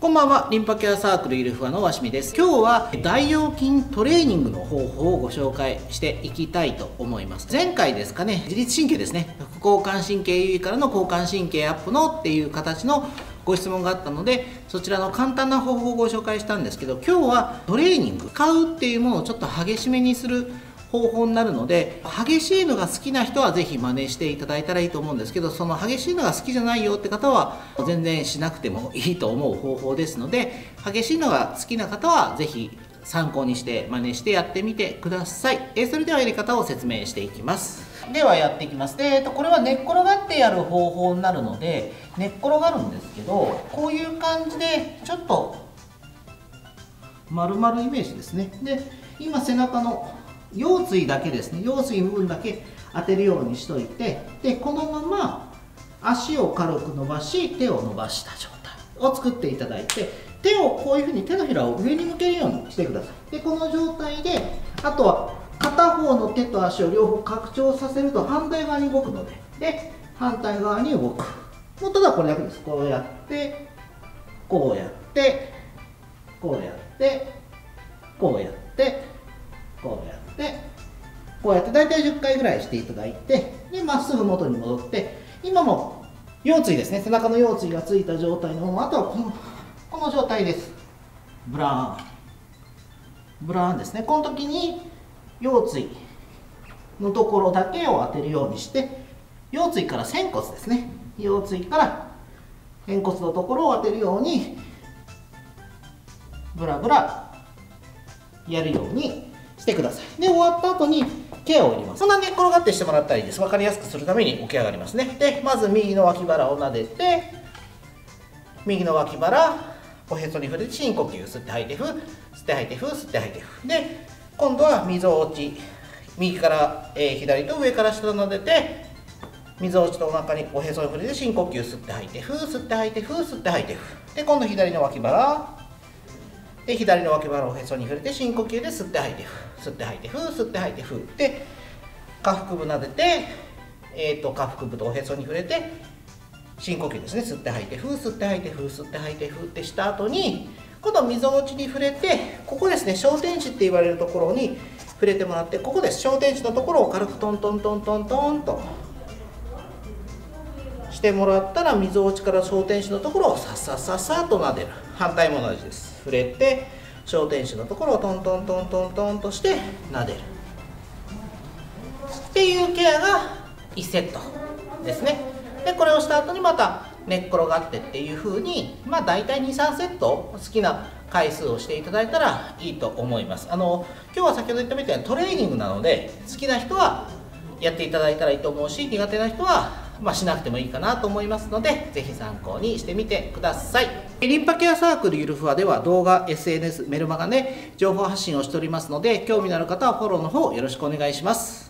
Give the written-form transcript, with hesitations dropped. こんばんは、リンパケアサークルゆるふわのわしみです。今日は大腰筋トレーニングの方法をご紹介していきたいと思います。前回ですかね、自律神経ですね、副交感神経優位からの交感神経アップのっていう形のご質問があったので、そちらの簡単な方法をご紹介したんですけど、今日はトレーニング、使うっていうものをちょっと激しめにする方法になるので、激しいのが好きな人はぜひ真似していただいたらいいと思うんですけど、その激しいのが好きじゃないよって方は全然しなくてもいいと思う方法ですので、激しいのが好きな方はぜひ参考にして真似してやってみてください。それではやり方を説明していきます。ではやっていきます。これは寝っ転がってやる方法になるので、寝っ転がるんですけど、こういう感じでちょっと丸々イメージですね。で、今背中の腰椎だけですね、腰椎部分だけ当てるようにしといて、でこのまま足を軽く伸ばし、手を伸ばした状態を作っていただいて、手をこういうふうに手のひらを上に向けるようにしてください。でこの状態で、あとは片方の手と足を両方拡張させると反対側に動くので、で反対側に動く、もうただこれだけです。こうやってこうやってこうやってこうやってこうやってでこうやって大体10回ぐらいしていただいて、でまっすぐ元に戻って、今も腰椎ですね、背中の腰椎がついた状態のまま、あとはこの状態です。ブラーンブラーンですね。この時に腰椎のところだけを当てるようにして、腰椎から仙骨ですね、腰椎から仙骨のところを当てるようにブラブラやるようにしてください。で終わった後にケアを入れます。そんな寝っ転がってしてもらったらいいです。分かりやすくするために起き上がりますね。でまず右の脇腹を撫でて、右の脇腹おへそに触れて深呼吸、吸って吐いてふ、吸って吐いてふ、吸って吐いてふで、今度はみぞおち、右から、左と上から下を撫でて、みぞおちとお腹におへそに触れて深呼吸、吸って吐いてふ、吸って吐いてふ、吸って吐いてふで、今度左の脇腹で、左の脇腹をへそに触れて深呼吸で吸って吐いてふ、吸って吐いてふ、吸って吐いてふで、下腹部なでて、下腹部とおへそに触れて深呼吸ですね、吸って吐いてふ、吸って吐いてふ、吸って吐いてふってした後に、今度はみぞおちに触れて、ここですね、小天使って言われるところに触れてもらって、ここです、小天使のところを軽くトントントントントンとしてもらったら、みぞおちから小天使のところをささささと撫でる。反対も同じです。触れて小天使のところをトントントントントンとして撫でるっていうケアが1セットですね。でこれをした後にまた寝っ転がってっていう風に、まあ大体 2,3 セット好きな回数をしていただいたらいいと思います。今日は先ほど言ったみたいなトレーニングなので、好きな人はやっていただいたらいいと思うし、苦手な人はまあしなくてもいいかなと思いますので、ぜひ参考にしてみてください。リンパケアサークルゆるふわでは動画、SNS、メルマガで情報発信をしておりますので、興味のある方はフォローの方よろしくお願いします。